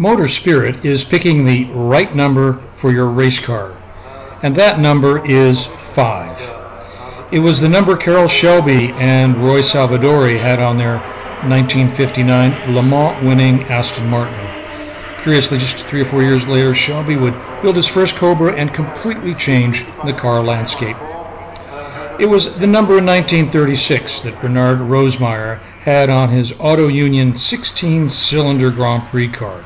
Motor Spirit is picking the right number for your race car, and that number is 5. It was the number Carroll Shelby and Roy Salvadori had on their 1959 Le Mans winning Aston Martin. Curiously, just 3 or 4 years later, Shelby would build his first Cobra and completely change the car landscape. It was the number in 1936 that Bernard Rosemeyer had on his Auto Union 16-cylinder Grand Prix car,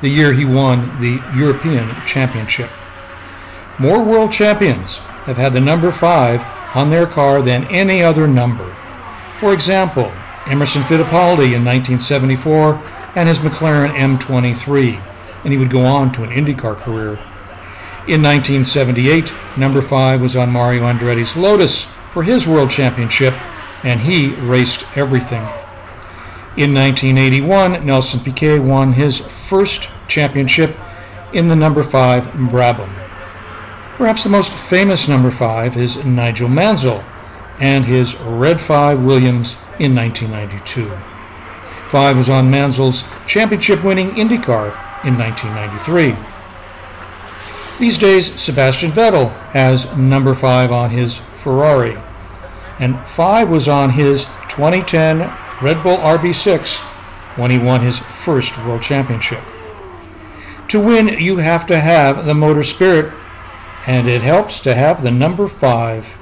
the year he won the European Championship. More world champions have had the number 5 on their car than any other number. For example, Emerson Fittipaldi in 1974 and his McLaren M23, and he would go on to an IndyCar career. In 1978, number 5 was on Mario Andretti's Lotus for his world championship, and he raced everything. In 1981, Nelson Piquet won his first championship in the number 5 Brabham. Perhaps the most famous number 5 is Nigel Mansell and his Red 5 Williams in 1992. 5 was on Mansell's championship-winning IndyCar in 1993. These days, Sebastian Vettel has number 5 on his Ferrari, and 5 was on his 2010 Red Bull RB6 when he won his first world championship. To win, you have to have the Motor Spirit, and it helps to have the number 5.